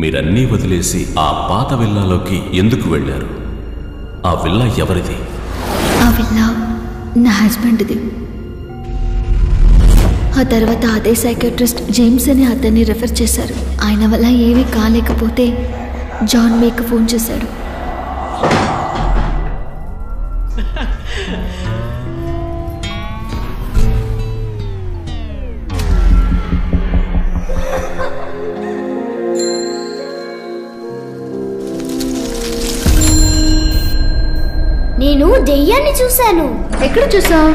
మీరన్నీ వదిలేసి ఆ పాత విల్లాలోకి ఎందుకు వెళ్ళారు? ఆ విల్లా ఎవరిది? ఆ విల్లా నా హస్బెండ్ది. ఆ తర్వాత అదే సైకాట్రిస్ట్ జేమ్స్ అని అతన్ని రెఫర్ చేశారు. ఆయన వల్ల ఏమీ కాలేకపోతే జాన్ మీకు ఫోన్ చేశాడు. నేను దెయ్యాన్ని చూశాను. ఎక్కడ చూసావు?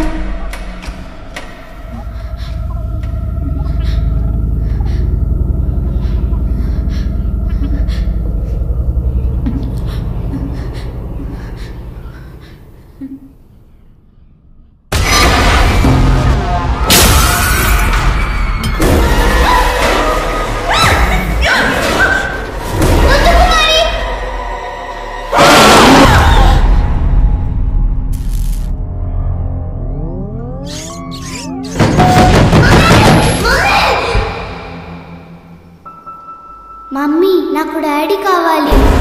మమ్మీ, నాకు డాడీ కావాలి.